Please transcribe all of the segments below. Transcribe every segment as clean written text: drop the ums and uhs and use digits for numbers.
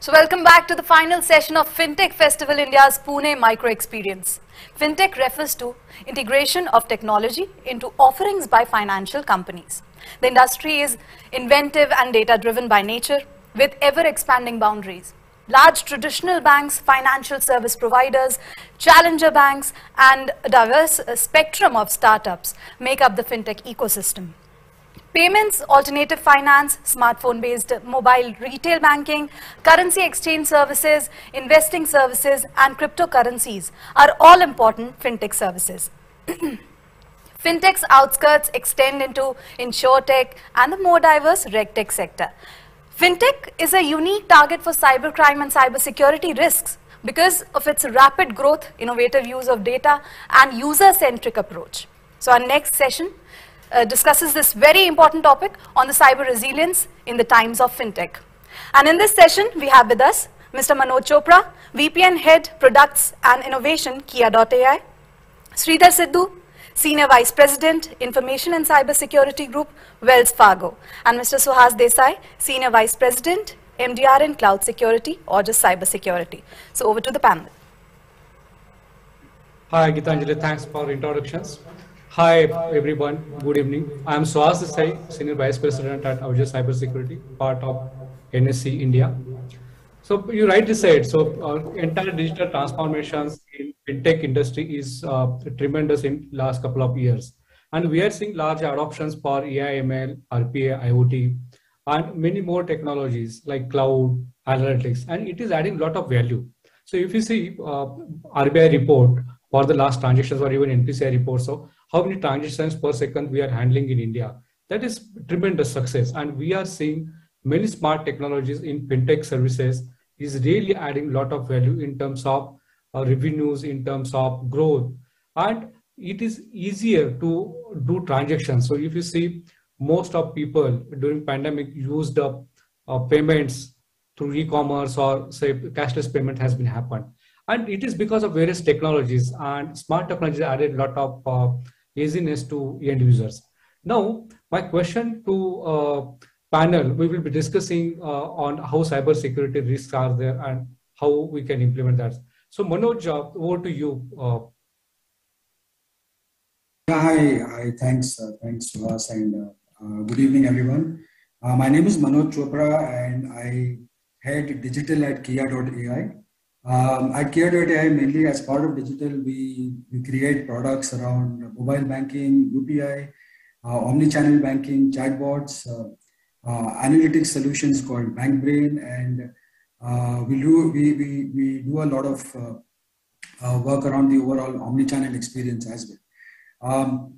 So welcome back to the final session of FinTech Festival India's Pune Micro Experience. FinTech refers to integration of technology into offerings by financial companies. The industry is inventive and data-driven by nature with ever-expanding boundaries. Large traditional banks, financial service providers, challenger banks and a diverse spectrum of startups make up the FinTech ecosystem. Payments, alternative finance, smartphone-based mobile retail banking, currency exchange services, investing services and cryptocurrencies are all important fintech services. Fintech's outskirts extend into insurtech and the more diverse regtech sector. Fintech is a unique target for cybercrime and cybersecurity risks because of its rapid growth, innovative use of data and user-centric approach. So our next session discusses this very important topic on the cyber resilience in the times of fintech. And in this session, we have with us Mr. Manoj Chopra, VP and Head Products and Innovation, Kiya.ai, Sridhar Sidhu, Senior Vice President, Information and Cybersecurity Group, Wells Fargo, and Mr. Suhas Desai, Senior Vice President, MDR and Cloud Security, Aujas Cybersecurity. So over to the panel. Hi, Gitanjali. Thanks for introductions. Hi everyone, good evening. I am Suhas Desai, Senior Vice President at Aujas Cybersecurity, part of NSC India. So you rightly said, so entire digital transformations in fintech industry is tremendous in last couple of years. And we are seeing large adoptions for AI, ML, RPA, IoT, and many more technologies like cloud, analytics, and it is adding a lot of value. So if you see RBI report for the last transactions or even NPCI reports, so how many transactions per second we are handling in India. That is tremendous success. And we are seeing many smart technologies in fintech services is really adding a lot of value in terms of revenues, in terms of growth. And it is easier to do transactions. So if you see most of people during pandemic used up payments through e-commerce or say cashless payment has been happened. And it is because of various technologies and smart technologies added a lot of easiness to end users. Now, my question to panel, we will be discussing on how cybersecurity risks are there and how we can implement that. So Manoj, over to you. Hi, thanks. Thanks to us and good evening, everyone. My name is Manoj Chopra and I head digital at Kiya.ai. At Kiya.ai, mainly as part of digital, we create products around mobile banking, UPI, omni-channel banking, chatbots, analytics solutions called BankBrain, and we do a lot of work around the overall omni-channel experience as well.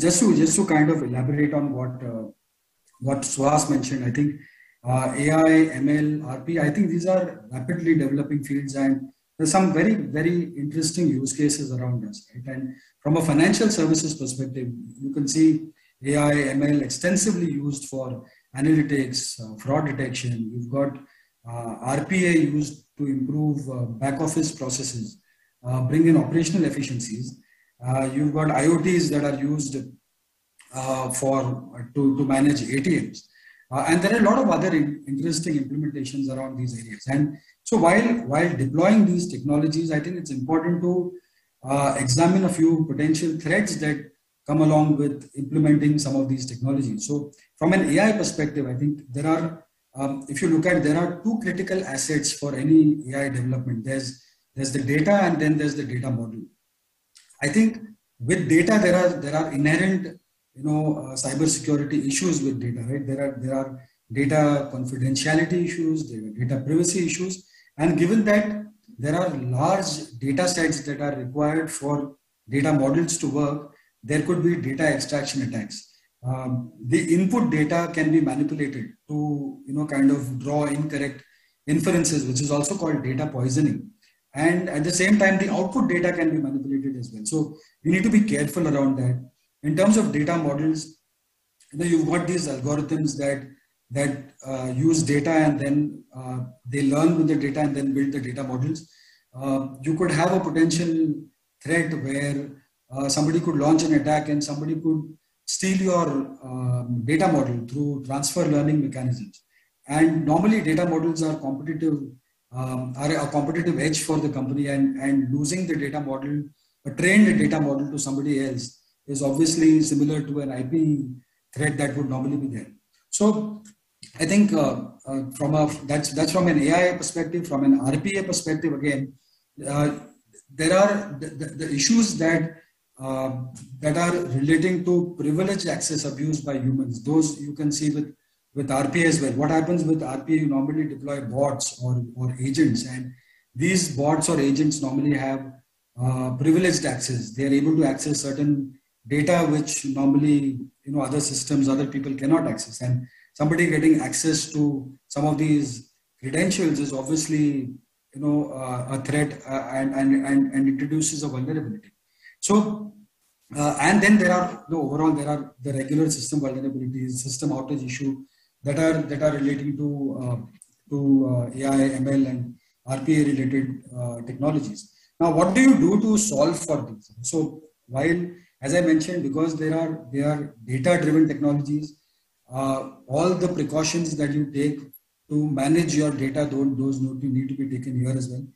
Just to kind of elaborate on what Suhas mentioned, I think. AI, ML, RPA, I think these are rapidly developing fields and there's some very, very interesting use cases around us. Right? And from a financial services perspective, you can see AI, ML extensively used for analytics, fraud detection. You've got RPA used to improve back office processes, bring in operational efficiencies. You've got IoTs that are used to manage ATMs. And there are a lot of other interesting implementations around these areas. And so while deploying these technologies, I think it's important to examine a few potential threats that come along with implementing some of these technologies. So from an AI perspective, I think there are, if you look at, there are two critical assets for any AI development. There's the data and then there's the data model. I think with data, there are inherent cybersecurity issues with data, right? There are data confidentiality issues, there are data privacy issues, and given that there are large data sets that are required for data models to work, there could be data extraction attacks. The input data can be manipulated to, kind of draw incorrect inferences, which is also called data poisoning. And at the same time, the output data can be manipulated as well. So you need to be careful around that. In terms of data models, you've got these algorithms that use data and then they learn with the data and then build the data models. You could have a potential threat where somebody could launch an attack and somebody could steal your data model through transfer learning mechanisms. And normally data models are competitive, are a competitive edge for the company, and losing the data model, a trained data model, to somebody else is obviously similar to an IP threat that would normally be there. So I think that's from an AI perspective. From an RPA perspective, again, there are the issues that that are relating to privileged access abuse by humans. Those you can see with RPA as well. What happens with RPA? You normally deploy bots or agents, and these bots or agents normally have privileged access. They are able to access certain data which normally other systems, other people cannot access. And somebody getting access to some of these credentials is obviously a threat, and introduces a vulnerability. So and then there are overall, there are the regular system vulnerabilities, system outage issue that are relating to AI, ML, and RPA related technologies. Now, what do you do to solve for these? So while, as I mentioned, because they are data-driven technologies, all the precautions that you take to manage your data, those need to be taken here as well.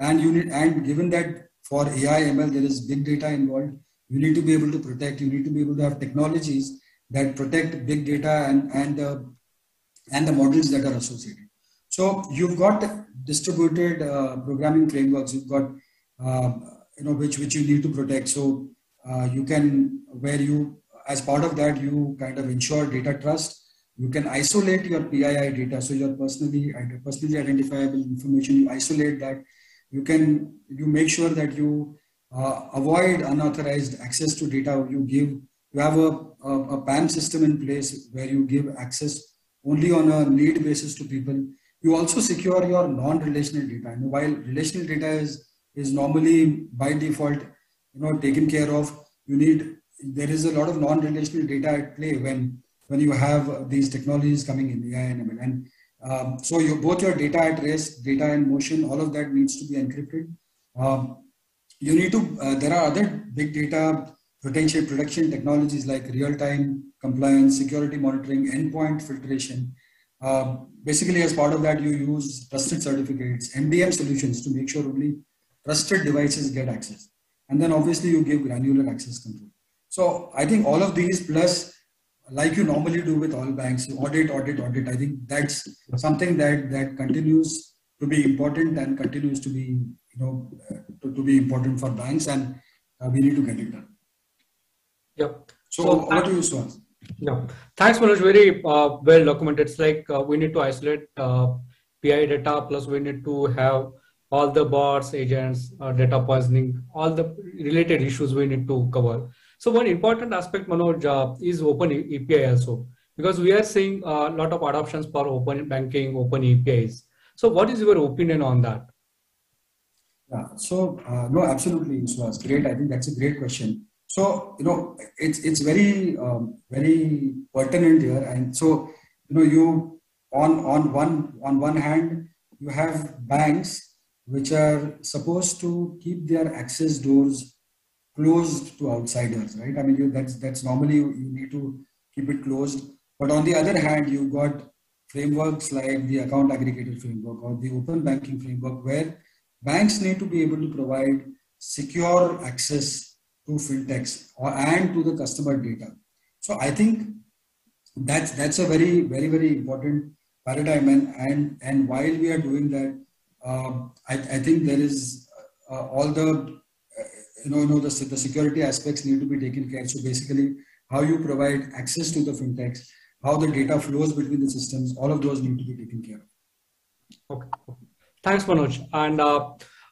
And given that for AI ML there is big data involved, you need to be able to protect. You need to be able to have technologies that protect big data and the models that are associated. So you've got distributed programming frameworks. You've got which you need to protect. So you can, where you, as part of that, you kind of ensure data trust. You can isolate your PII data, so your personally identifiable information, you isolate that. You make sure that you avoid unauthorized access to data. You have a PAM system in place where you give access only on a need basis to people. You also secure your non-relational data. And while relational data is normally by default taken care of, there is a lot of non-relational data at play when you have these technologies coming in, AI and ML. And so both your data at rest, data in motion, all of that needs to be encrypted. You need to, there are other big data protection technologies like real-time compliance, security monitoring, endpoint filtration. Basically, as part of that, you use trusted certificates, MDM solutions to make sure only trusted devices get access. And then obviously you give granular access control. So I think all of these, plus, like you normally do with all banks, audit. I think that's something that continues to be important and continues to be to be important for banks, and we need to get it done. Yep. So what do you say? Yeah. Thanks, Manoj. Very well documented. It's like we need to isolate PII data, plus we need to have all the bots, agents, data poisoning, all the related issues we need to cover. So one important aspect, Manoj, is open API also, because we are seeing a lot of adoptions for open banking, open APIs. So what is your opinion on that? Yeah, so no, absolutely, Suhas, great. I think that's a great question. So it's very very pertinent here, and so you on one hand you have banks which are supposed to keep their access doors closed to outsiders, right? I mean, that's normally you need to keep it closed. But on the other hand, you've got frameworks like the account aggregator framework or the open banking framework, where banks need to be able to provide secure access to fintechs and to the customer data. So I think that's a very, very, very important paradigm. And while we are doing that, I think there is all the the security aspects need to be taken care of. So basically, how you provide access to the fintechs, how the data flows between the systems, all of those need to be taken care of. Okay. Thanks, Manoj. And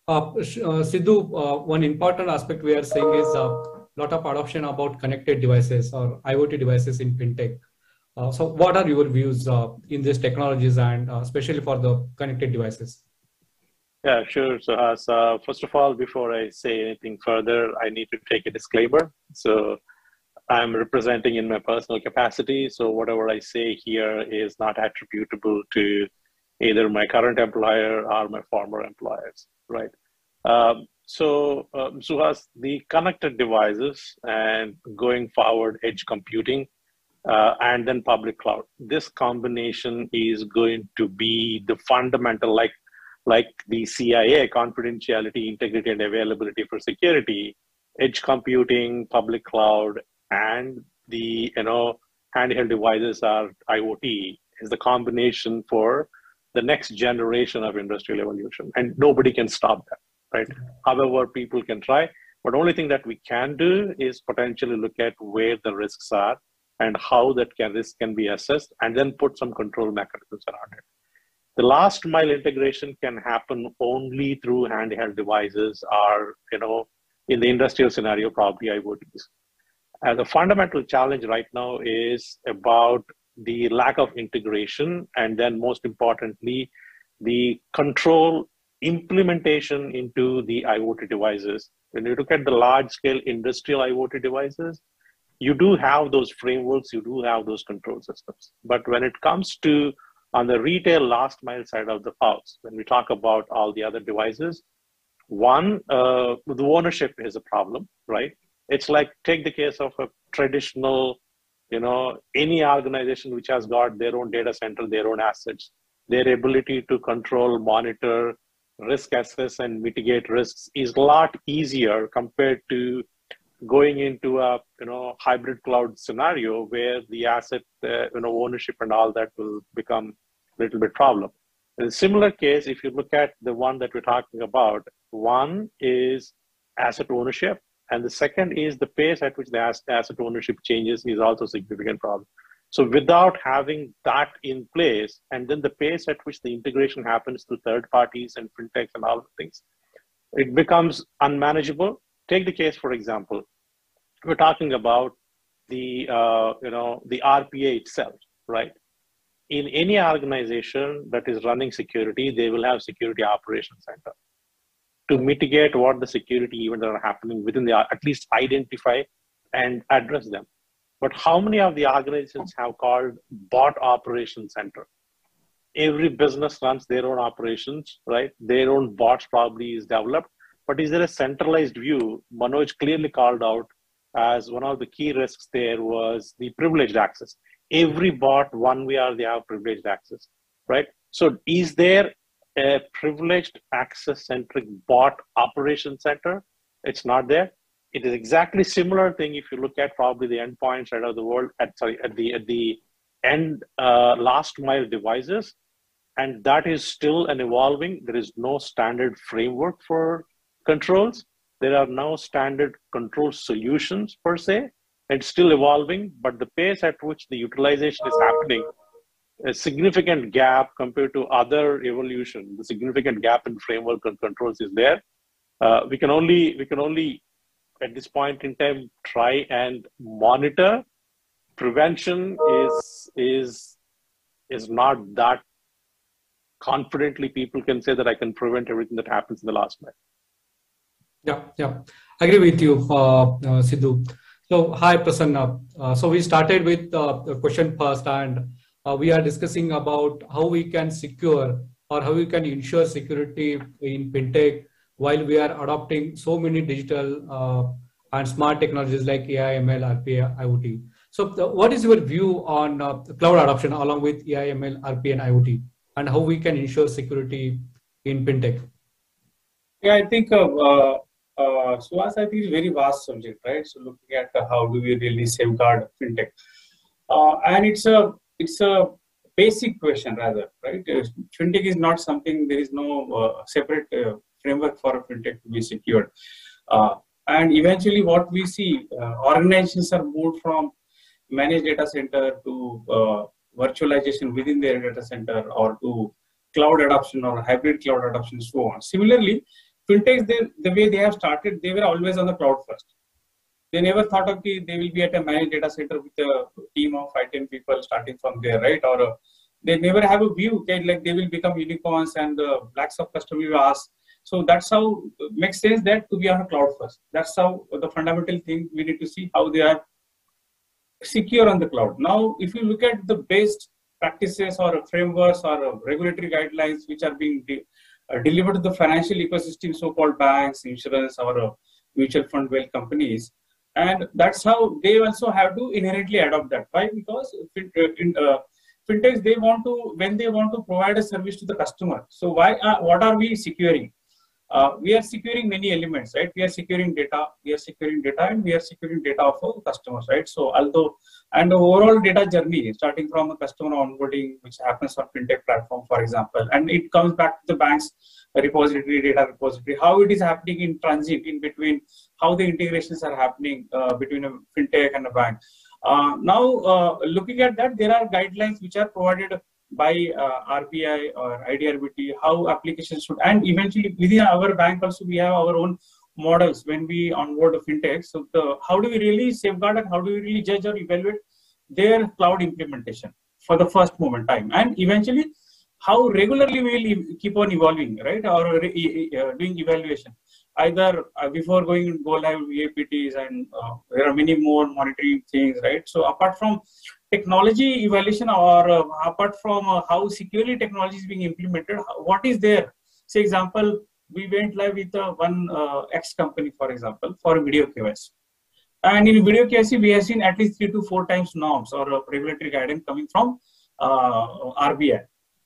Sidhu, one important aspect we are seeing is a lot of adoption about connected devices or IoT devices in fintech. So what are your views in these technologies, and especially for the connected devices? Yeah, sure. So, first of all, before I say anything further, I need to take a disclaimer. So, I'm representing in my personal capacity. So, whatever I say here is not attributable to either my current employer or my former employers, right? So, Suhas, the connected devices and going forward edge computing and then public cloud, this combination is going to be the fundamental, like the CIA, confidentiality, integrity, and availability for security, edge computing, public cloud, and the, handheld devices are IoT is the combination for the next generation of industrial evolution. And nobody can stop that, right? However, people can try, but only thing that we can do is potentially look at where the risks are and how that risk can be assessed and then put some control mechanisms around it. The last mile integration can happen only through handheld devices or, in the industrial scenario, probably IoTs. The fundamental challenge right now is about the lack of integration and then most importantly, the control implementation into the IoT devices. When you look at the large scale industrial IoT devices, you do have those frameworks, you do have those control systems. But when it comes to on the retail last mile side of the house, when we talk about all the other devices, one, the ownership is a problem, right? It's like take the case of a traditional, any organization which has got their own data center, their own assets, their ability to control, monitor, risk assess, and mitigate risks is a lot easier compared to going into a hybrid cloud scenario where the asset ownership and all that will become a little bit problem. In a similar case, if you look at the one that we're talking about, one is asset ownership, and the second is the pace at which the asset ownership changes is also a significant problem. So without having that in place, and then the pace at which the integration happens to third parties and fintechs and all the things, it becomes unmanageable. Take the case, for example, we're talking about the, the RPA itself, right? In any organization that is running security, they will have security operations center to mitigate what the security events are happening within the, at least identify and address them. But how many of the organizations have called bot operations center? Every business runs their own operations, right? Their own bots probably is developed. But is there a centralized view? Manoj clearly called out as one of the key risks there was the privileged access. Every bot, one way or the other, privileged access, right? So is there a privileged access-centric bot operation center? It's not there. It is exactly similar thing if you look at probably the endpoint side of the world, at the end last mile devices, and that is still an evolving. There is no standard framework for controls. There are no standard control solutions per se. It's still evolving, but the pace at which the utilization is happening, a significant gap compared to other evolution, the significant gap in framework and controls is there. We can only at this point in time try and monitor. Prevention is not that confidently people can say that I can prevent everything that happens in the last mile. Yeah, I agree with you, Sidhu. So, hi, Prasanna. So, we started with the question first, and we are discussing about how we can secure or how we can ensure security in fintech while we are adopting so many digital and smart technologies like AI, ML, RPA, IoT. So, what is your view on cloud adoption along with AI, ML, RPA, and IoT, and how we can ensure security in fintech? Yeah, I think Suhas, I think it's a very vast subject, right? So looking at how do we really safeguard fintech, and it's a basic question rather, right? Fintech is not something, there is no separate framework for fintech to be secured, and eventually what we see, organizations are moved from managed data center to virtualization within their data center, or to cloud adoption or hybrid cloud adoption, so on. Similarly, fintechs, the way they have started, they were always on the cloud first. They never thought of they will be at a managed data center with a team of 5-10 people starting from there, right? Or they never have a view, okay? Like they will become unicorns and blacks of customer will ask. So that's how it makes sense that to be on a cloud first. That's how the fundamental thing we need to see how they are secure on the cloud. Now, if you look at the best practices or frameworks or regulatory guidelines which are being delivered to the financial ecosystem, so-called banks, insurance, or mutual fund wealth companies. And that's how they also have to inherently adopt that. Why? Because fintechs, they want to, when they want to provide a service to the customer. So why? What are we securing? We are securing many elements, right? We are securing data, and we are securing data of our customers, right? So although, and the overall data journey, starting from a customer onboarding, which happens on fintech platform, for example, and it comes back to the bank's repository, data repository, how it is happening in transit, in between, how the integrations are happening between a fintech and a bank. Now, looking at that, there are guidelines which are provided by RBI or IDRBT, how applications should, and eventually within our bank also we have our own models when we onboard a fintech. So the, how do we really safeguard and how do we really judge or evaluate their cloud implementation for the first moment time, and eventually how regularly we will keep on evolving, right? Or doing evaluation either before going to go live VAPTs, and there are many more monitoring things, right? So apart from technology evaluation, or apart from how securely technology is being implemented, what is there? Say, example, we went live with one X company, for example, for video KYC. And in video KYC, we have seen at least 3 to 4 times norms or regulatory guidance coming from RBI.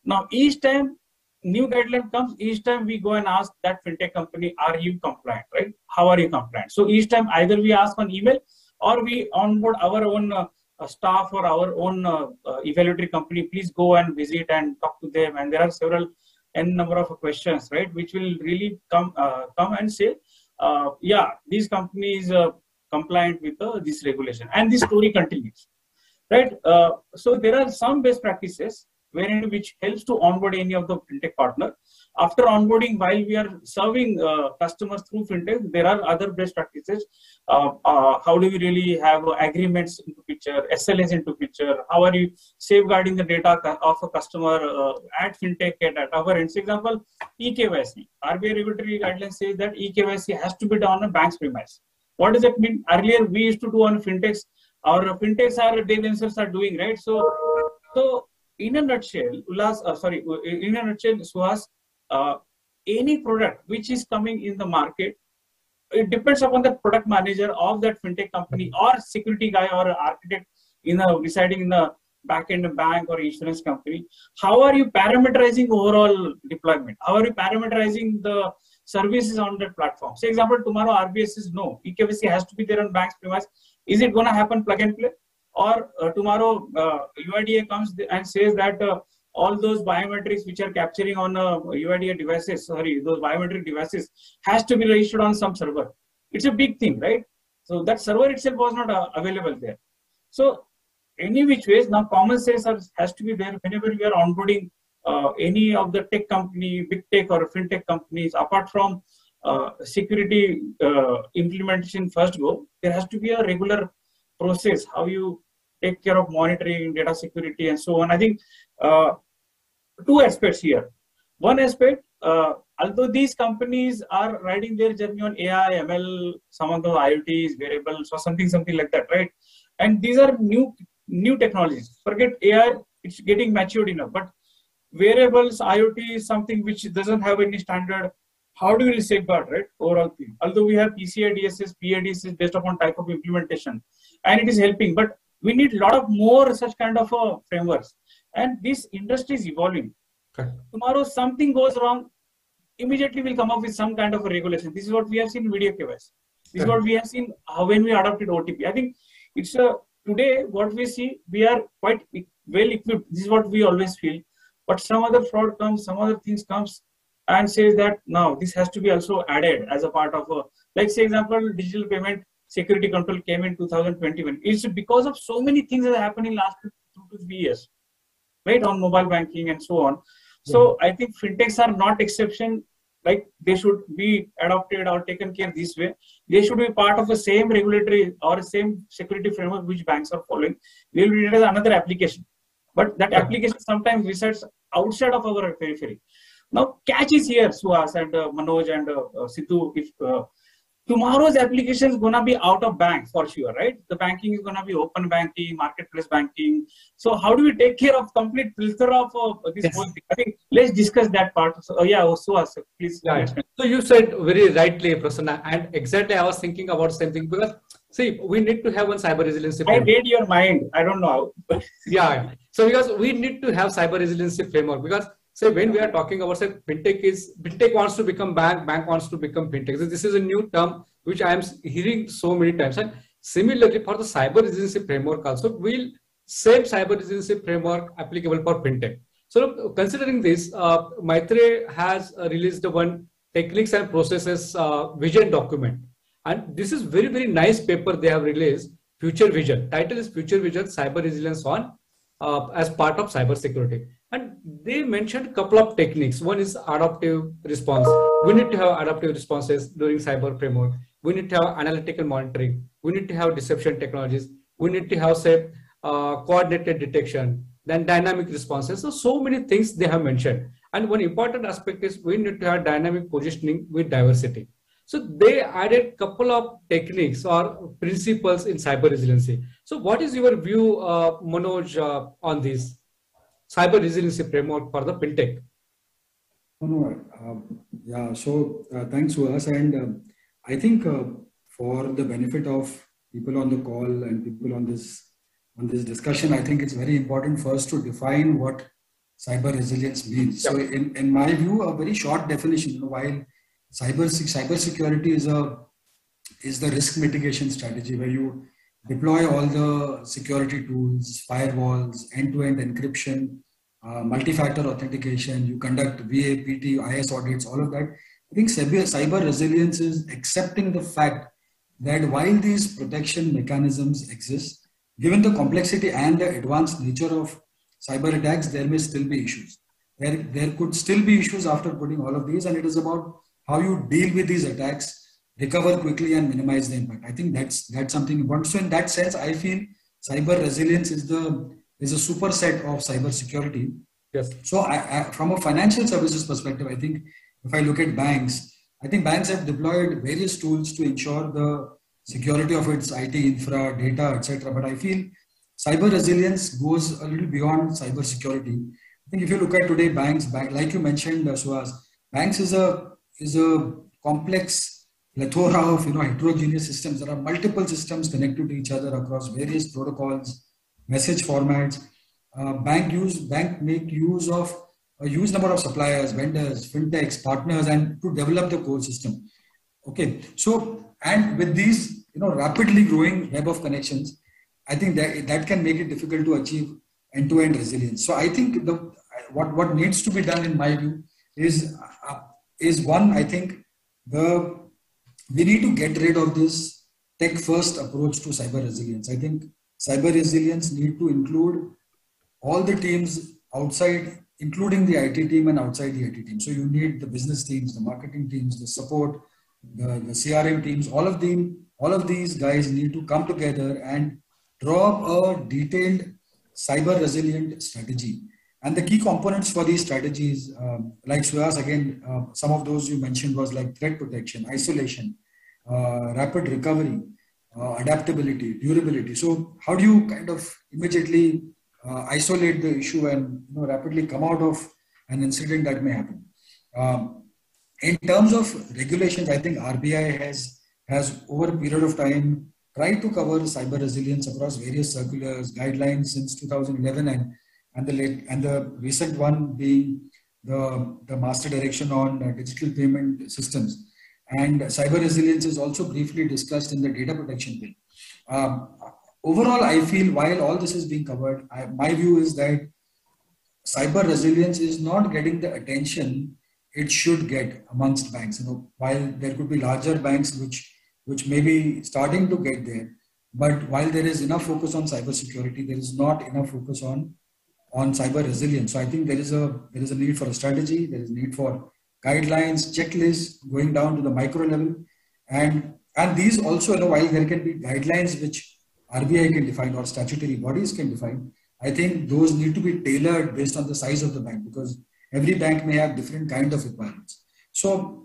Now, each time new guideline comes, each time we go and ask that fintech company, are you compliant, right? How are you compliant? So each time either we ask on email or we onboard our own staff or our own evaluatory company, please go and visit and talk to them. And there are several n number of questions, right, which will really come and say, yeah, this company is compliant with this regulation. And this story continues, right? So there are some best practices wherein which helps to onboard any of the fintech partner. After onboarding, while we are serving customers through fintech, there are other best practices. How do we really have agreements into picture, SLAs into picture? How are you safeguarding the data of a customer at fintech and at our end? For example, EKYC. RBI regulatory guidelines say that EKYC has to be done on a bank's premise. What does that mean? Earlier, we used to do on fintechs. Our fintechs are, they themselves are doing, right? So in a nutshell, Suhas, any product which is coming in the market, it depends upon the product manager of that fintech company or security guy or architect in a, residing in the back-end bank or insurance company. How are you parameterizing overall deployment? How are you parameterizing the services on that platform? Say, example, tomorrow RBS says no, EKYC has to be there on bank's premise. Is it going to happen plug and play? Or tomorrow UIDAI comes and says that all those biometrics which are capturing on UIDAI devices, those biometric devices has to be registered on some server. It's a big thing, right? So that server itself was not available there. So any which ways, now common sense has to be there whenever we are onboarding any of the tech company, big tech or fintech companies. Apart from security implementation first go, there has to be a regular process, how you take care of monitoring, data security, and so on. I think two aspects here. One aspect, although these companies are riding their journey on AI, ML, some of the IoTs, variables, or something like that, right? And these are new technologies. Forget AI, it's getting matured enough. But variables, IoT is something which doesn't have any standard. How do we safeguard, right? Overall thing. Although we have PCI DSS, PII DSS based upon type of implementation, and it is helping, but we need a lot of more such kind of frameworks. And this industry is evolving. Okay. Tomorrow something goes wrong, immediately we'll come up with some kind of a regulation. This is what we have seen in video KYC. This is what we have seen when we adopted OTP. I think it's today what we see, we are quite well equipped. This is what we always feel. But some other fraud comes, some other things comes and says that now this has to be also added as a part of a, like say example, digital payment security control came in 2021. It's because of so many things that happened in last 2 to 3 years, right? On mobile banking and so on. So I think fintechs are not exception. Like they should be adopted or taken care this way. They should be part of the same regulatory or same security framework which banks are following. They will need another application, but that application sometimes resides outside of our periphery. Now catch is here, Suhas and Manoj and Sidhu. If Tomorrow's application is gonna be out of banks for sure, right? The banking is gonna be open banking, marketplace banking. So how do we take care of complete plethora of this whole thing? I think let's discuss that part. So yeah, Suhas, please. Yeah, so you said very rightly, Prasanna, and exactly I was thinking about the same thing because see, we need to have one cyber resiliency framework. I read your mind. I don't know how. Yeah. So because we need to have cyber resiliency framework because. So when we are talking about, say, fintech wants to become bank, bank wants to become fintech. So this is a new term which I am hearing so many times. And similarly, for the cyber resiliency framework also, we'll same cyber resiliency framework applicable for fintech. So considering this, MITRE has released the one techniques and processes vision document, and this is very, very nice paper they have released. Future vision. Title is Future Vision: Cyber Resilience on as part of cybersecurity. And they mentioned a couple of techniques. One is adaptive response. We need to have adaptive responses during cyber framework. We need to have analytical monitoring. We need to have deception technologies. We need to have, say, coordinated detection, then dynamic responses. So, so many things they have mentioned. And one important aspect is we need to have dynamic positioning with diversity. So they added a couple of techniques or principles in cyber resiliency. So what is your view, Manoj, on this? Cyber resiliency framework for the fintech. Yeah. So thanks, Suhas, and I think for the benefit of people on the call and people on this discussion, I think it's very important first to define what cyber resilience means. Yeah. So, in my view, a very short definition. You know, while cybersecurity is the risk mitigation strategy where you deploy all the security tools, firewalls, end-to-end encryption, multi-factor authentication, you conduct VAPT, IS audits, all of that. I think cyber resilience is accepting the fact that while these protection mechanisms exist, given the complexity and the advanced nature of cyber attacks, there may still be issues. There could still be issues after putting all of these, and it is about how you deal with these attacks, recover quickly and minimize the impact. I think that's something important. So in that sense, I feel cyber resilience is a superset of cybersecurity. Yes. So I, from a financial services perspective, I think if I look at banks, I think banks have deployed various tools to ensure the security of its IT infra, data, etc. But I feel cyber resilience goes a little beyond cybersecurity. I think if you look at today, banks, like you mentioned, Suhas, banks is a complex plethora of heterogeneous systems. There are multiple systems connected to each other across various protocols, message formats. Bank make use of a huge number of suppliers, vendors, fintechs, partners, and to develop the core system. Okay, so and with these rapidly growing web of connections, I think that can make it difficult to achieve end-to-end resilience. So I think what needs to be done in my view is one, I think we need to get rid of this tech-first approach to cyber resilience. I think cyber resilience need to include all the teams outside, including the IT team and outside the IT team. So you need the business teams, the marketing teams, the support, the CRM teams. All of these guys need to come together and draw up a detailed cyber resilient strategy. And the key components for these strategies, like Suhas, again, some of those you mentioned was like threat protection, isolation, rapid recovery, adaptability, durability. So how do you kind of immediately isolate the issue and rapidly come out of an incident that may happen? In terms of regulations, I think RBI has over a period of time tried to cover cyber resilience across various circulars, guidelines since 2011 and the recent one being the master direction on digital payment systems. And cyber resilience is also briefly discussed in the data protection bill. Overall, I feel while all this is being covered, my view is that cyber resilience is not getting the attention it should get amongst banks. While there could be larger banks which may be starting to get there, but while there is enough focus on cybersecurity, there is not enough focus on cyber resilience. So I think there is a need for a strategy, there is a need for guidelines, checklists, going down to the micro level. And these also, while there can be guidelines which RBI can define or statutory bodies can define, I think those need to be tailored based on the size of the bank because every bank may have different kind of requirements. So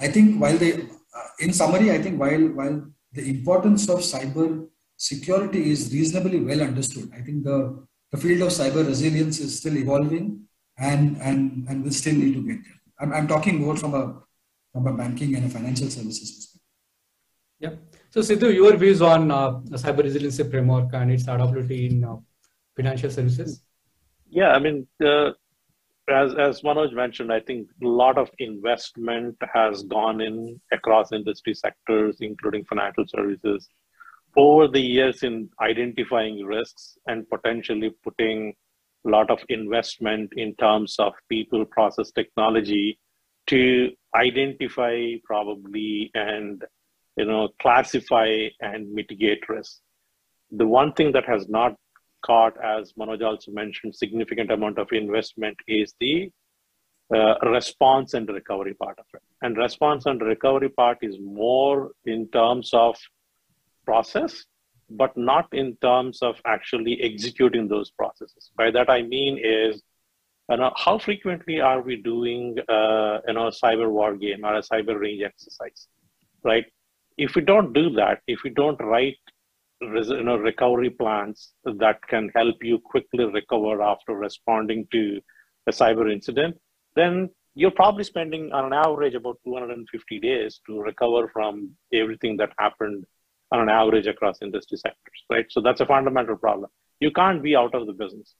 I think while in summary, I think while the importance of cyber security is reasonably well understood, I think the field of cyber resilience is still evolving and will still need to get there. I'm talking more from a banking and a financial services perspective. Yeah. So Sidhu, your views on cyber resilience framework and its adaptability in financial services? Yeah, I mean, as Manoj mentioned, I think a lot of investment has gone in across industry sectors, including financial services, over the years in identifying risks and potentially putting a lot of investment in terms of people, process, technology to identify probably and, you know, classify and mitigate risk. The one thing that has not caught, as Manoj also mentioned, significant amount of investment is the response and recovery part of it. And response and recovery part is more in terms of process, but not in terms of actually executing those processes. By that I mean is, you know, how frequently are we doing a cyber war game or a cyber range exercise, right? If we don't do that, if we don't write recovery plans that can help you quickly recover after responding to a cyber incident, then you're probably spending on an average about 250 days to recover from everything that happened on an average across industry sectors, right? So that's a fundamental problem. You can't be out of the business.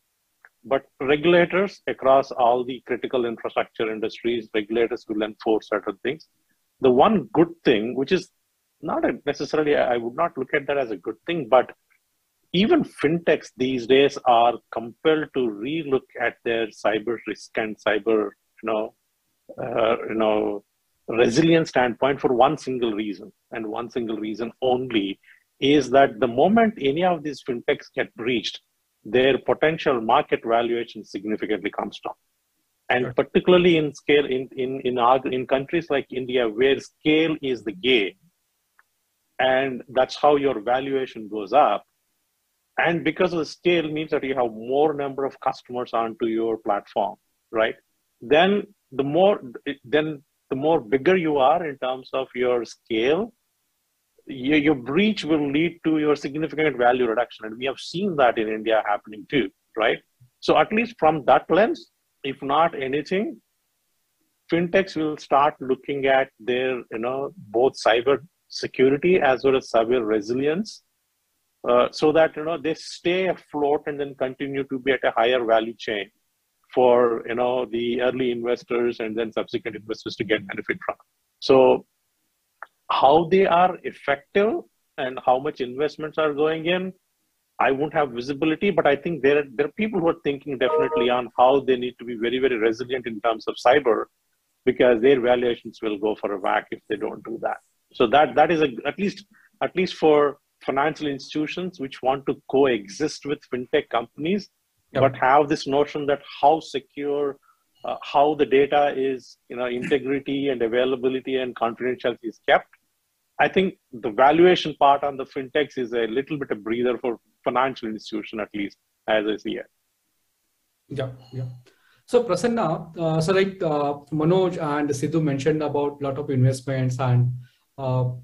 But regulators across all the critical infrastructure industries, regulators will enforce certain things. The one good thing, which is not necessarily, I would not look at that as a good thing, but even fintechs these days are compelled to relook at their cyber risk and cyber, resilience standpoint for one single reason, and one single reason only, is that the moment any of these fintechs get breached, their potential market valuation significantly comes down. And sure, particularly in scale in countries like India, where scale is the game. And that's how your valuation goes up. And because of the scale means that you have more number of customers onto your platform, right? Then the more bigger you are in terms of your scale, your breach will lead to your significant value reduction. And we have seen that in India happening too, right? So at least from that lens, if not anything, fintechs will start looking at their, both cyber security as well as cyber resilience, so that they stay afloat and then continue to be at a higher value chain for the early investors and then subsequent investors to get benefit from. So how they are effective and how much investments are going in, I won't have visibility, but I think there are people who are thinking definitely on how they need to be very, very resilient in terms of cyber, because their valuations will go for a whack if they don't do that. So that is at least for financial institutions which want to coexist with fintech companies, yep, but have this notion that how secure, how the data is, integrity and availability and confidentiality is kept. I think the valuation part on the fintechs is a little bit of breather for financial institution, at least as I see it. Yeah, yeah. So Prasanna, Manoj and Sidhu mentioned about a lot of investments, and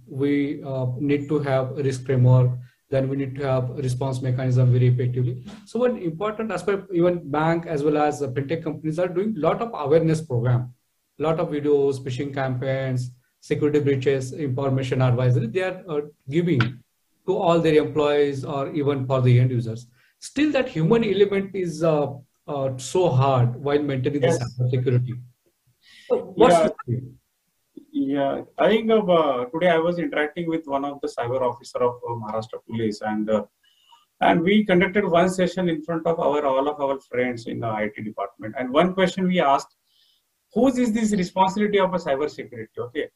we need to have a risk framework, then we need to have a response mechanism very effectively. So one important aspect, even bank as well as fintech companies are doing a lot of awareness program, a lot of videos, phishing campaigns, security breaches, information advisory, they are giving to all their employees or even for the end users. Still that human element is so hard while maintaining, yes, the cyber security. So what's, yeah, the thing? Yeah, I think today I was interacting with one of the cyber officer of Maharashtra Police, and we conducted one session in front of all of our friends in the IT department. And one question we asked, whose is this responsibility of a cyber security? Okay,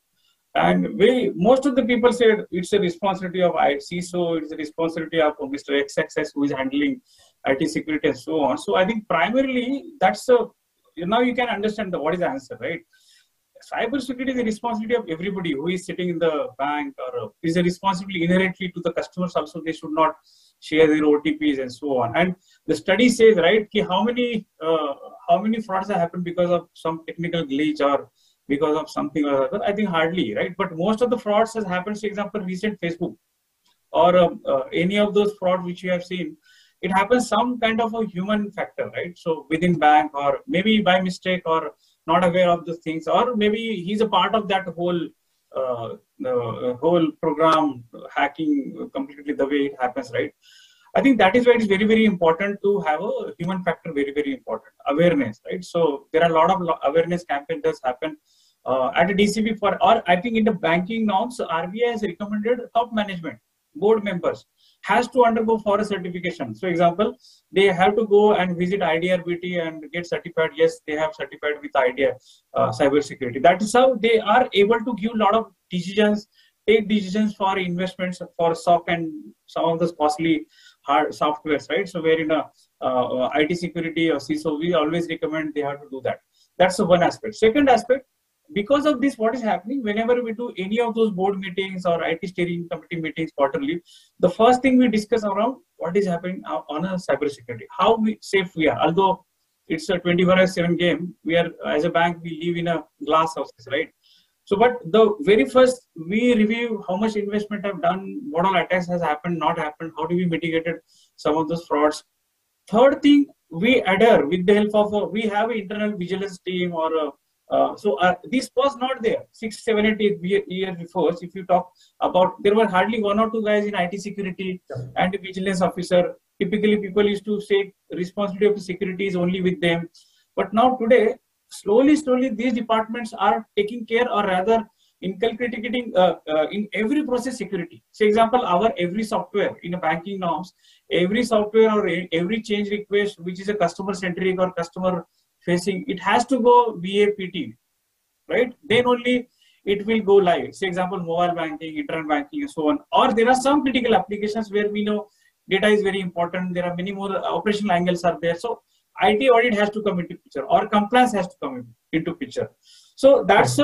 and most of the people said it's a responsibility of CISO, it's a responsibility of Mr. XXS who is handling IT security and so on. So I think primarily that's now you can understand what is the answer, right? Cybersecurity is the responsibility of everybody who is sitting in the bank, or is a responsibility inherently to the customers also. They should not share their OTPs and so on. And the study says, right, how many frauds have happened because of some technical glitch or because of something or other? I think hardly, right? But most of the frauds has happened, for example, recent Facebook or any of those fraud which you have seen, it happens some kind of a human factor, right? So within bank, or maybe by mistake, or not aware of those things, or maybe he's a part of that whole program hacking completely, the way it happens, right? I think that is why it is very, very important to have a human factor, very, very important awareness, right? So there are a lot of awareness campaign does happen at a DCB for, or I think in the banking norms, RBI has recommended top management, board members has to undergo for a certification. So, example, they have to go and visit IDRBT and get certified. Yes, they have certified with IDR cybersecurity. That is how they are able to give a lot of decisions, take decisions for investments for SOC and some of those costly hard softwares, right? So, where in a IT security or CISO, we always recommend they have to do that. That's the one aspect. Second aspect, because of this, what is happening, whenever we do any of those board meetings or IT steering committee meetings quarterly, the first thing we discuss around what is happening on a cybersecurity, how safe we are. Although it's a 24/7 game, we are, as a bank, we live in a glass houses, right? So, but the very first we review how much investment have done, what all attacks has happened, not happened, how do we mitigated some of those frauds. Third thing we adhere with the help of, we have an internal vigilance team or a this was not there 6, 7, 8 years before. If you talk about, there were hardly 1 or 2 guys in IT security and a vigilance officer. Typically, people used to say responsibility of the security is only with them. But now today, slowly, slowly, these departments are taking care, or rather inculcating in every process security. So, example, our every software in a banking norms, every software or every change request, which is a customer centric or customer facing, it has to go VAPT, right? Then only it will go live. Say example, mobile banking, internet banking, and so on. Or there are some critical applications where we know data is very important. There are many more operational angles are there. So IT audit has to come into picture, or compliance has to come into picture. So that's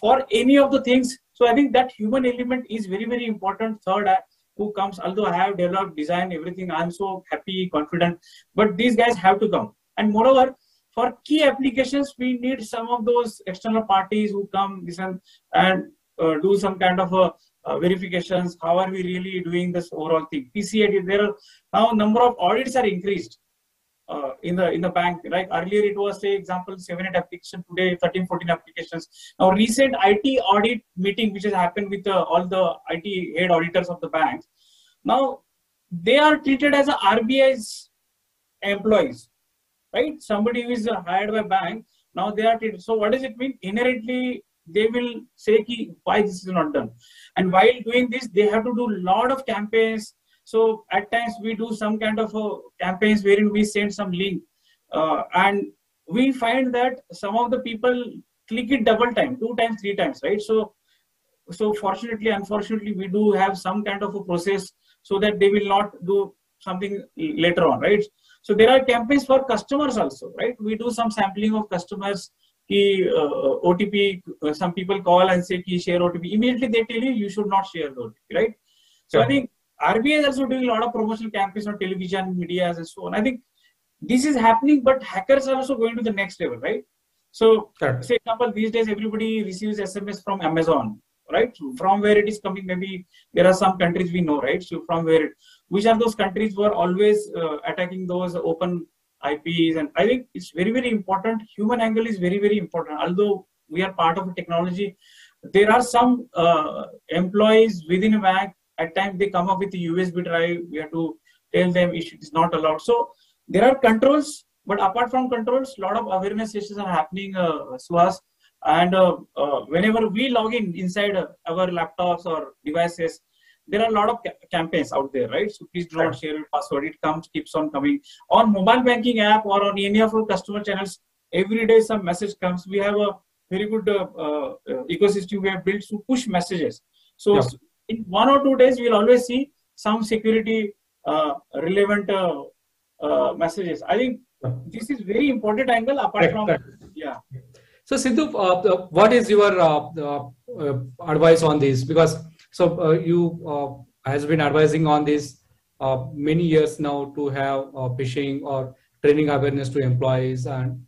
for any of the things. So I think that human element is very, very important. Third, who comes? Although I have developed, designed everything, I'm so happy, confident. But these guys have to come. And moreover, for key applications, we need some of those external parties who come listen and do some kind of verifications. How are we really doing this overall thing? PCI, there are now number of audits are increased in the bank. Like earlier, it was say example 7-8 applications. Today 13-14 applications. Now recent IT audit meeting which has happened with all the IT head auditors of the banks. Now they are treated as RBI's employees. Right, somebody who is hired by bank, now they are treated. So what does it mean? Inherently, they will say ki, why this is not done. And while doing this, they have to do a lot of campaigns. So at times we do some kind of campaigns wherein we send some link, and we find that some of the people click it double time, 2 times, 3 times, right? So fortunately, unfortunately, we do have some kind of a process so that they will not do something later on, right? So there are campaigns for customers also, right? We do some sampling of customers, ki, OTP, some people call and say, ki, share OTP. Immediately they tell you, you should not share the OTP, right? So I think RBI is also doing a lot of promotional campaigns on television, media and so on. I think this is happening, but hackers are also going to the next level, right? So say example, these days everybody receives SMS from Amazon, right? From where it is coming, maybe there are some countries we know, right? So from where, which are those countries who are always attacking those open IPs. And I think it's very, very important. Human angle is very, very important. Although we are part of a technology, there are some employees within a bank, at times they come up with a USB drive. We have to tell them it is not allowed. So there are controls, but apart from controls, a lot of awareness sessions are happening, Suhas. And whenever we log in inside our laptops or devices, there are a lot of campaigns out there, right? So please do not share your password. It comes, keeps on coming. On mobile banking app or on any of our customer channels, every day some message comes. We have a very good ecosystem we have built to push messages. So in 1 or 2 days, we'll always see some security relevant messages. I think this is very important angle apart from, So Sidhu, what is your advice on this? Because you has been advising on this many years now to have phishing or training awareness to employees and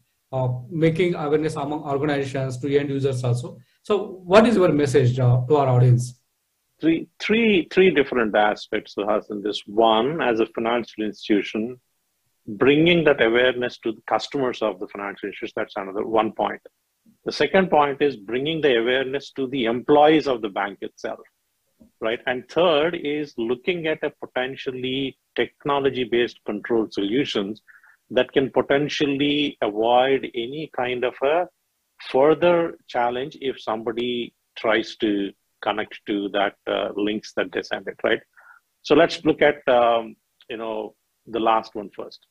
making awareness among organizations to end users also. So what is your message to our audience? Three different aspects, Suhas, in this. One, as a financial institution, bringing that awareness to the customers of the financial institutions, that's another one point. The second point is bringing the awareness to the employees of the bank itself, right? And third is looking at a potentially technology-based control solutions that can potentially avoid any kind of a further challenge if somebody tries to connect to that links that they send it, right? So let's look at, the last one first.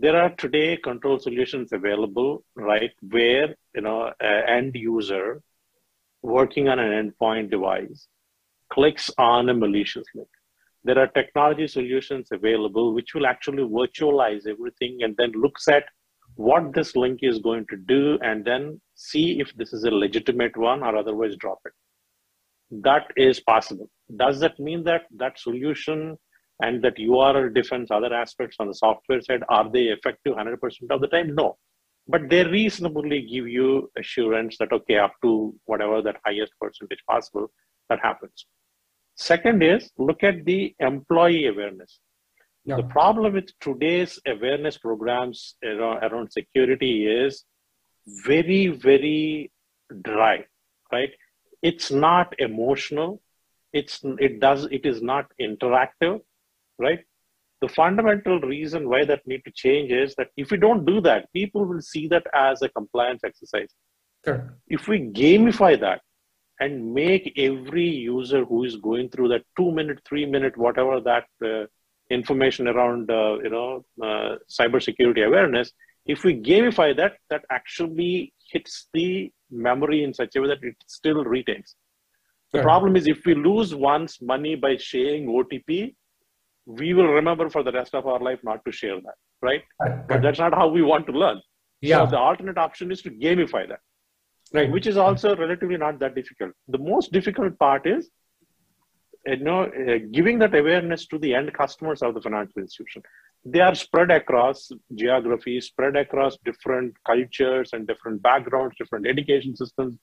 There are today control solutions available, right, where, an end user working on an endpoint device clicks on a malicious link. There are technology solutions available which will actually virtualize everything and then looks at what this link is going to do and then see if this is a legitimate one or otherwise drop it. That is possible. Does that mean that that solution and that URL defense, other aspects on the software side, are they effective 100% of the time? No. But they reasonably give you assurance that, okay, up to whatever that highest percentage possible, that happens. Second is, look at the employee awareness. Yeah. The problem with today's awareness programs around security is very, very dry, right? It's not emotional. It is not interactive, right? The fundamental reason why that need to change is that if we don't do that, people will see that as a compliance exercise. Sure. If we gamify that and make every user who is going through that 2 minute, 3 minute, whatever that information around, cybersecurity awareness, if we gamify that, that actually hits the memory in such a way that it still retains. The problem is if we lose once money by sharing OTP, we will remember for the rest of our life not to share that, right? But that's not how we want to learn. Yeah. So the alternate option is to gamify that, right? Which is also relatively not that difficult. The most difficult part is giving that awareness to the end customers of the financial institution. They are spread across geographies, spread across different cultures and different backgrounds, different education systems.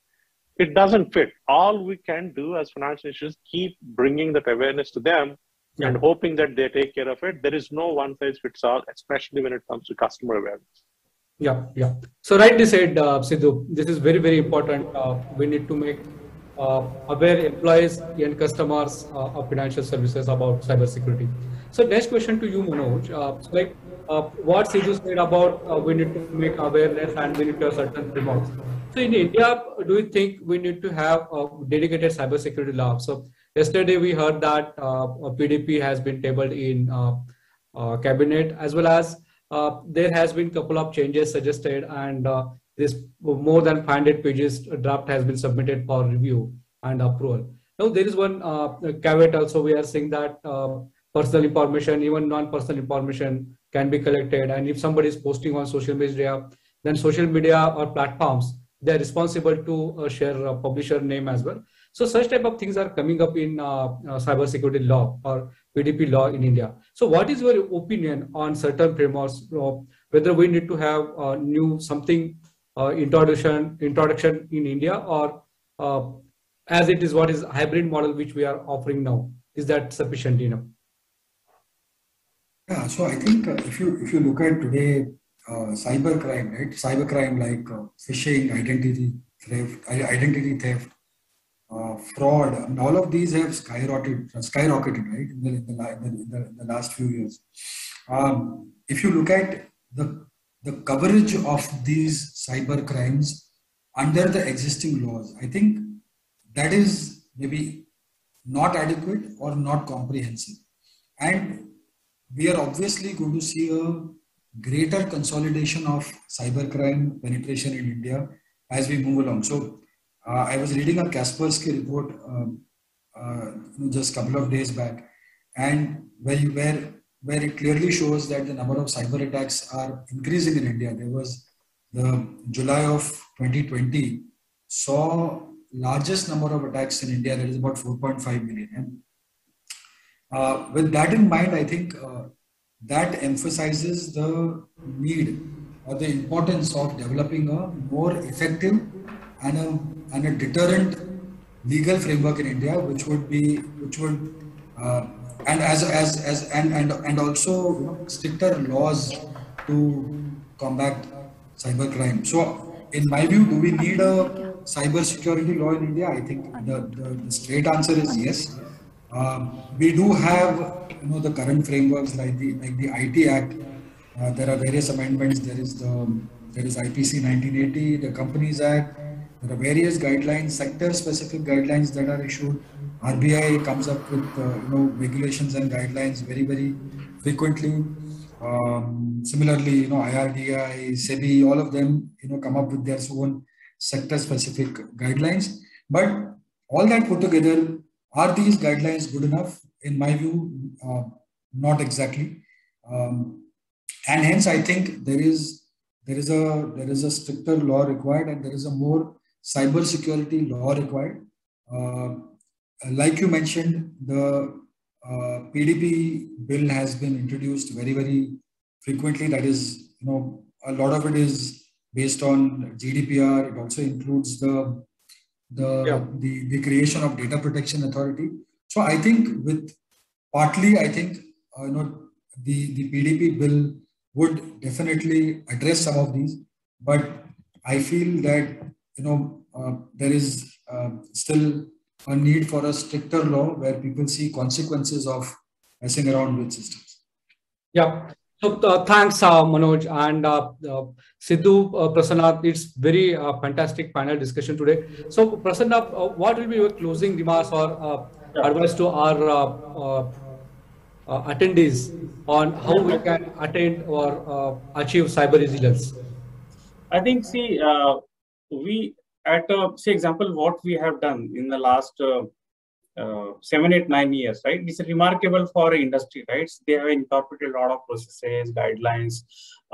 It doesn't fit. All we can do as financial institutions, keep bringing that awareness to them and hoping that they take care of it. There is no one size fits all, especially when it comes to customer awareness. Yeah. So rightly said, Sidhu, this is very, very important. We need to make aware employees and customers of financial services about cybersecurity. So next question to you, Manoj. What Sidhu said about we need to make awareness and we need to have certain frameworks. So in India, do you think we need to have a dedicated cybersecurity lab? So yesterday we heard that PDP has been tabled in cabinet, as well as there has been a couple of changes suggested, and this more than 500 pages draft has been submitted for review and approval. Now there is one caveat also. We are seeing that personal information, even non-personal information, can be collected, and if somebody is posting on social media, then social media or platforms, they are responsible to share publisher name as well. So such type of things are coming up in cybersecurity law or PDP law in India. So what is your opinion on certain frameworks, whether we need to have new something introduction in India, or as it is what is hybrid model which we are offering now? Is that sufficient enough? Yeah, so I think if you look at today, cybercrime, right? Cybercrime like phishing, identity theft, fraud, and all of these have skyrocketed, right? In the last few years. If you look at the coverage of these cyber crimes under the existing laws, I think that is maybe not adequate or not comprehensive, and we are obviously going to see a greater consolidation of cybercrime penetration in India as we move along. So I was reading a Kaspersky report just a couple of days back, and where it clearly shows that the number of cyber attacks are increasing in India. There was the July of 2020 saw largest number of attacks in India, that is about 4.5 million. And with that in mind, I think that emphasizes the need or the importance of developing a more effective and a deterrent legal framework in India, which would, and also, you know, stricter laws to combat cyber crime. So, in my view, do we need a cyber security law in India? I think the straight answer is yes. We do have, you know, the current frameworks like the IT Act. There are various amendments. There is IPC 1980, the Companies Act. There are various guidelines, sector-specific guidelines that are issued. RBI comes up with regulations and guidelines very, very frequently. Similarly, IRDAI, SEBI, all of them come up with their own sector-specific guidelines. But all that put together, are these guidelines good enough? In my view, not exactly. And hence, I think there is a stricter law required, and there is a more cybersecurity law required. Like you mentioned, the PDP bill has been introduced very, very frequently. That is, a lot of it is based on GDPR. It also includes the creation of Data Protection Authority. So I think the PDP bill would definitely address some of these, but I feel that there is still a need for a stricter law where people see consequences of messing around with systems. Yeah. So thanks, Manoj and Sidhu, Prasanna. It's very fantastic panel discussion today. So Prasanna, what will be your closing remarks or advice to our attendees on how we can attain or achieve cyber resilience? I think, see, we at say example what we have done in the last 7, 8, 9 years, right? It's remarkable for industry, right? They have incorporated a lot of processes, guidelines.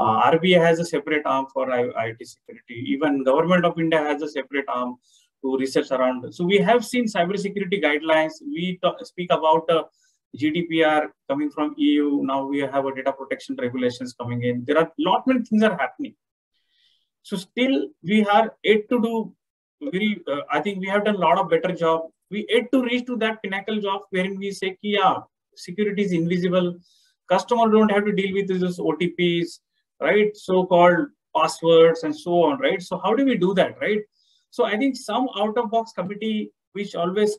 RBI has a separate arm for IT security. Even Government of India has a separate arm to research around. So we have seen cybersecurity guidelines. We speak about GDPR coming from EU. Now we have a data protection regulations coming in. There are lot many things are happening. So still we are yet to do very. I think we have done a lot of better job. We yet to reach to that pinnacle job wherein we say, yeah, security is invisible. Customer don't have to deal with those OTPs, right? So-called passwords and so on, right? So how do we do that, right? So I think some out-of-box committee which always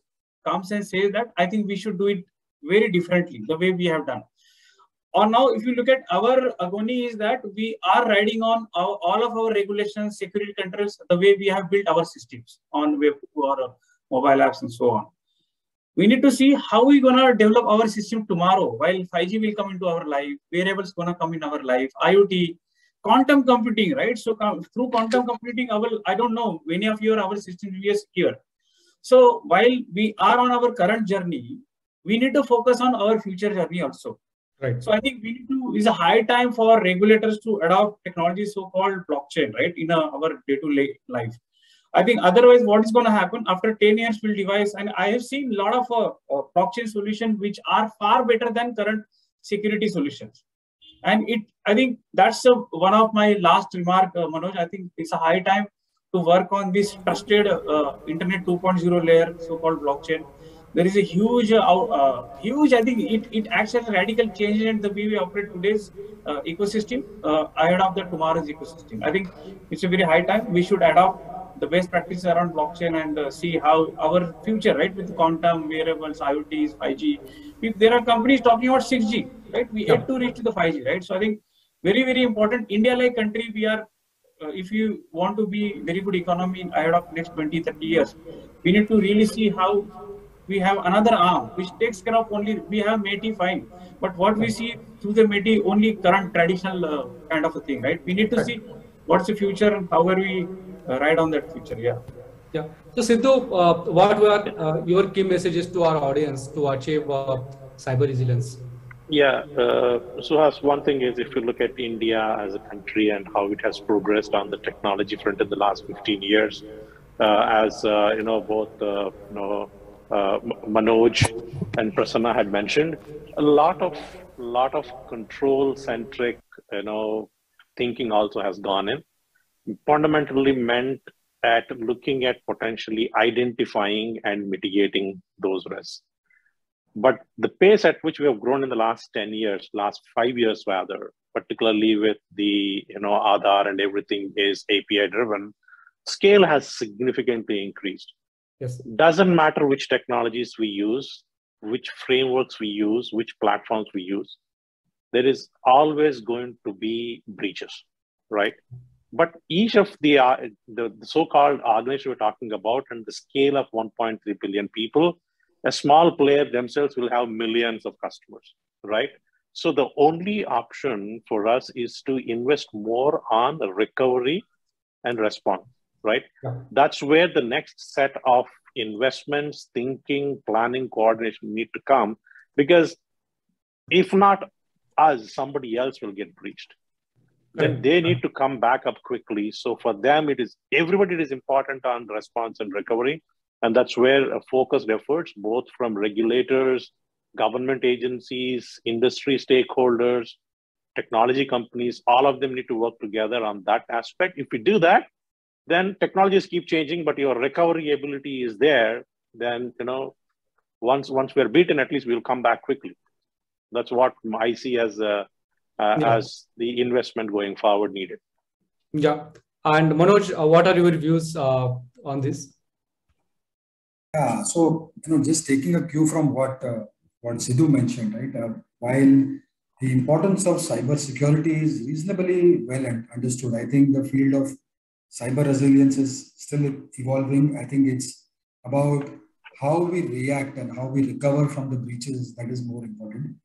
comes and says that, I think we should do it very differently, the way we have done. Or now, if you look at our agony is that we are riding on our, all of our regulations, security controls, the way we have built our systems on web or mobile apps and so on. We need to see how we're gonna develop our system tomorrow, while 5G will come into our life, wearables gonna come in our life, IoT, quantum computing, right? So through quantum computing, I don't know, many of you, our system will be secure. So while we are on our current journey, we need to focus on our future journey also. Right. So I think we need to, it's a high time for regulators to adopt technology, so-called blockchain, right? In our day-to-day life. I think otherwise what is going to happen after 10 years will devise, and I have seen a lot of blockchain solutions which are far better than current security solutions. And I think that's one of my last remark, Manoj. I think it's a high time to work on this trusted Internet 2.0 layer, so-called blockchain. There is a huge, I think it acts as a radical change in the way we operate today's ecosystem ahead of the tomorrow's ecosystem. I think it's a very high time we should adopt the best practices around blockchain and see how our future, right, with quantum, wearables, IoTs, 5G. If there are companies talking about 6G, right, we have to reach to the 5G, right? So I think very, very important. India like country, we are, if you want to be very good economy ahead of next 20-30 years, we need to really see how we have another arm which takes care of only, we have METI fine, but what we see through the METI only current traditional kind of a thing, right? We need to see what's the future and how are we right on that future. Yeah. So Sidhu, what were your key messages to our audience to achieve cyber resilience? Yeah, Suhas, one thing is if you look at India as a country and how it has progressed on the technology front in the last 15 years, as both Manoj and Prasanna had mentioned, a lot of control centric thinking also has gone in, fundamentally meant at looking at potentially identifying and mitigating those risks. But the pace at which we have grown in the last 10 years, last 5 years rather, particularly with the Aadhaar and everything is API driven, scale has significantly increased. Yes. Doesn't matter which technologies we use, which frameworks we use, which platforms we use, there is always going to be breaches, right? But each of the so-called organization we're talking about and the scale of 1.3 billion people, a small player themselves will have millions of customers, right? So the only option for us is to invest more on recovery and response, right? Yeah. That's where the next set of investments, thinking, planning, coordination need to come, because if not us, somebody else will get breached. Then they need to come back up quickly. So for them, it is everybody is important on response and recovery. And that's where focused efforts, both from regulators, government agencies, industry stakeholders, technology companies, all of them need to work together on that aspect. If we do that, then technologies keep changing, but your recovery ability is there. Then, once we're beaten, at least we'll come back quickly. That's what I see as the investment going forward needed. Yeah. And Manoj, what are your views on this? Yeah, so just taking a cue from what Sidhu mentioned, right? While the importance of cybersecurity is reasonably well understood, I think the field of cyber resilience is still evolving. I think it's about how we react and how we recover from the breaches that is more important.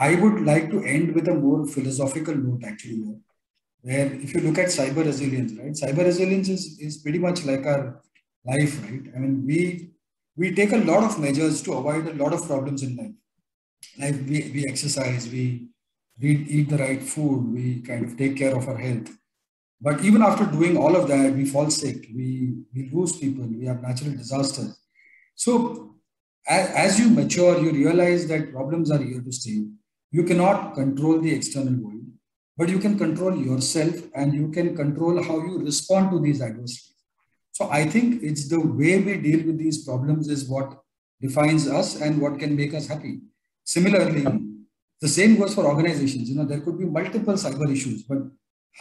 I would like to end with a more philosophical note, actually, where if you look at cyber resilience, right? Cyber resilience is pretty much like our life, right? I mean, we take a lot of measures to avoid a lot of problems in life. Like we exercise, we eat the right food, we kind of take care of our health. But even after doing all of that, we fall sick, we lose people, we have natural disasters. So as you mature, you realize that problems are here to stay. You cannot control the external world, but you can control yourself and you can control how you respond to these adversities. So I think it's the way we deal with these problems is what defines us and what can make us happy. Similarly, the same goes for organizations. There could be multiple cyber issues, but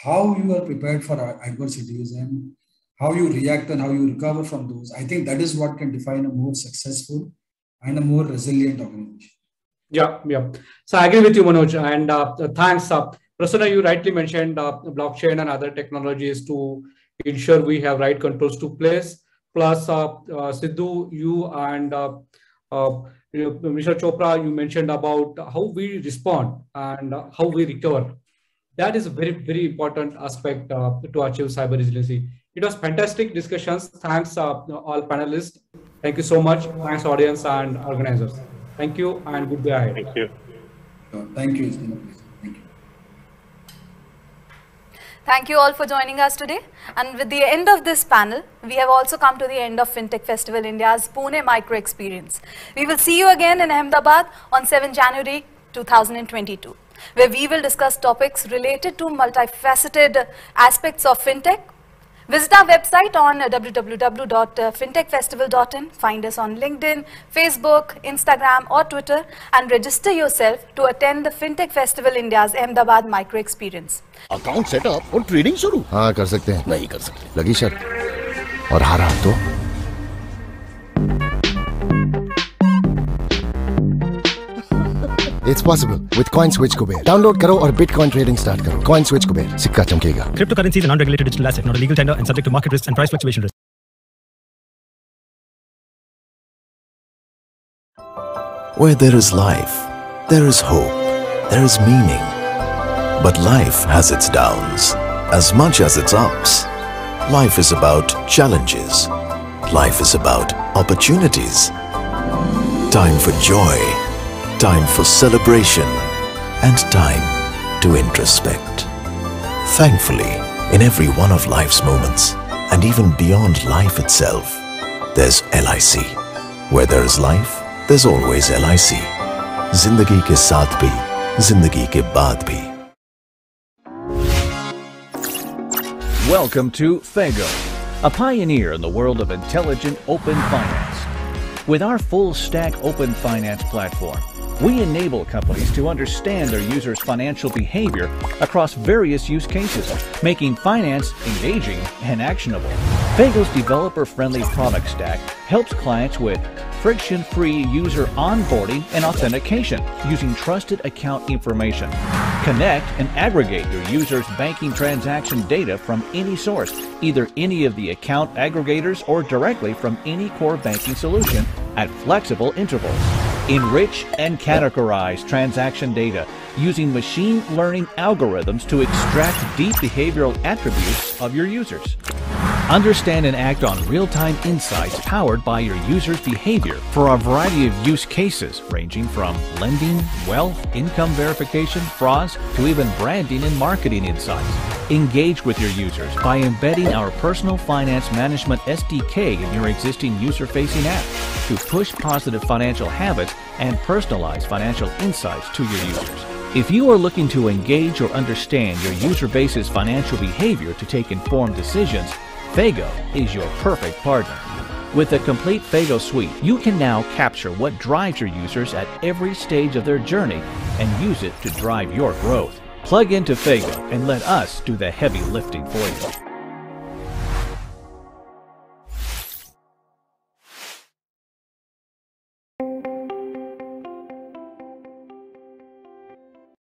how you are prepared for adversities and how you react and how you recover from those, I think that is what can define a more successful and a more resilient organization. Yeah, yeah. So I agree with you, Manoj, and thanks. Prasanna, you rightly mentioned blockchain and other technologies to ensure we have right controls to place. Plus, Sidhu, you and Mr. Chopra, you mentioned about how we respond and how we recover. That is a very, very important aspect to achieve cyber resiliency. It was fantastic discussions. Thanks all panelists. Thank you so much. Thanks audience and organizers. Thank you and good day. Thank you. Thank you. Thank you all for joining us today. And with the end of this panel, we have also come to the end of FinTech Festival India's Pune Micro Experience. We will see you again in Ahmedabad on 7 January 2022, where we will discuss topics related to multifaceted aspects of FinTech. Visit our website on www.fintechfestival.in. Find us on LinkedIn, Facebook, Instagram or Twitter and register yourself to attend the FinTech Festival India's Ahmedabad Micro Experience. Account set up और trading शुरू? हाँ कर सकते हैं। नहीं कर सकते। लगी शर्त और हारा तो? It's possible with CoinSwitch Kuber. Download करो और Bitcoin trading start करो. CoinSwitch Kuber. सिक्का चमकेगा. Cryptocurrency is an unregulated digital asset, not a legal tender and subject to market risks and price fluctuation risk. Where there is life, there is hope, there is meaning. But life has its downs, as much as its ups. Life is about challenges. Life is about opportunities. Time for joy. Time for celebration and time to introspect. Thankfully, in every one of life's moments and even beyond life itself, there's LIC. Where there is life, there's always LIC. Zindagi ke saath bhi, zindagi ke baad bhi. Welcome to Fago, a pioneer in the world of intelligent open finance. With our full-stack open finance platform, we enable companies to understand their users' financial behavior across various use cases, making finance engaging and actionable. Fago's developer-friendly product stack helps clients with friction-free user onboarding and authentication using trusted account information. Connect and aggregate your users' banking transaction data from any source, either any of the account aggregators or directly from any core banking solution at flexible intervals. Enrich and categorize transaction data using machine learning algorithms to extract deep behavioral attributes of your users. Understand and act on real-time insights powered by your users' behavior for a variety of use cases ranging from lending, wealth, income verification, frauds, to even branding and marketing insights. Engage with your users by embedding our personal finance management SDK in your existing user-facing app to push positive financial habits and personalize financial insights to your users. If you are looking to engage or understand your user base's financial behavior to take informed decisions, Fago is your perfect partner. With the complete Fago suite, you can now capture what drives your users at every stage of their journey and use it to drive your growth. Plug into Fago and let us do the heavy lifting for you.